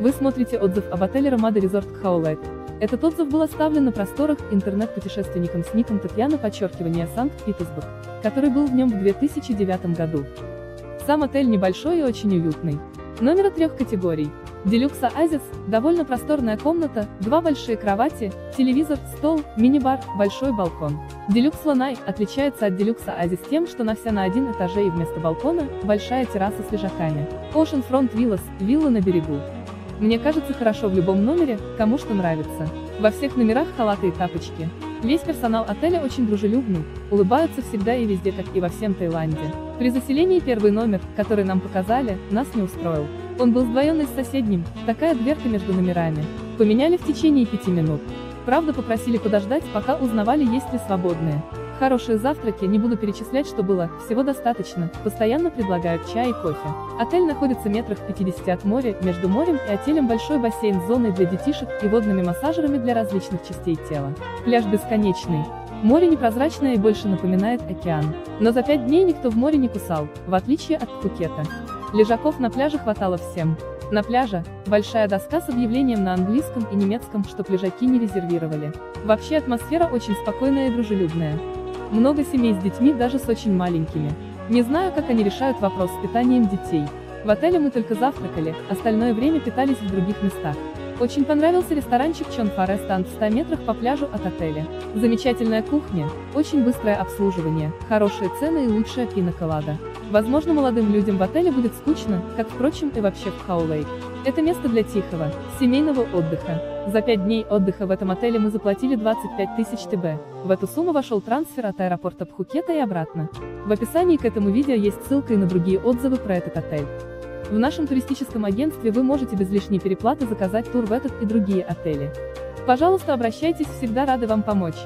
Вы смотрите отзыв об отеле Ramada Resort Khao Lak. Этот отзыв был оставлен на просторах интернет-путешественником с ником Татьяна_Санкт-Петербург, который был в нем в 2009 году. Сам отель небольшой и очень уютный. Номера трех категорий. Делюкс Оазис – довольно просторная комната, два большие кровати, телевизор, стол, мини-бар, большой балкон. Делюкс Ланай отличается от Делюкс Оазис тем, что вся на один этаже и вместо балкона – большая терраса с лежаками. Oceanfront Villas – вилла на берегу. Мне кажется, хорошо в любом номере, кому что нравится. Во всех номерах халаты и тапочки. Весь персонал отеля очень дружелюбный, улыбаются всегда и везде, как и во всем Таиланде. При заселении первый номер, который нам показали, нас не устроил. Он был сдвоенный с соседним, такая дверка между номерами. Поменяли в течение 5 минут. Правда, попросили подождать, пока узнавали, есть ли свободные. Хорошие завтраки, не буду перечислять, что было, всего достаточно, постоянно предлагают чай и кофе. Отель находится метрах в 50 от моря, между морем и отелем большой бассейн с зоной для детишек и водными массажерами для различных частей тела. Пляж бесконечный. Море непрозрачное и больше напоминает океан. Но за 5 дней никто в море не кусал, в отличие от Пхукета. Лежаков на пляже хватало всем. На пляже большая доска с объявлением на английском и немецком, чтоб лежаки не резервировали. Вообще атмосфера очень спокойная и дружелюбная. Много семей с детьми, даже с очень маленькими. Не знаю, как они решают вопрос с питанием детей. В отеле мы только завтракали, остальное время питались в других местах. Очень понравился ресторанчик Чон Форестан в 100 метрах по пляжу от отеля. Замечательная кухня, очень быстрое обслуживание, хорошие цены и лучшая пина-колада. Возможно, молодым людям в отеле будет скучно, как, впрочем, и вообще в Khao Lak. Это место для тихого, семейного отдыха. За 5 дней отдыха в этом отеле мы заплатили 25 тысяч ТБ. В эту сумму вошел трансфер от аэропорта Пхукета и обратно. В описании к этому видео есть ссылка и на другие отзывы про этот отель. В нашем туристическом агентстве вы можете без лишней переплаты заказать тур в этот и другие отели. Пожалуйста, обращайтесь, всегда рады вам помочь.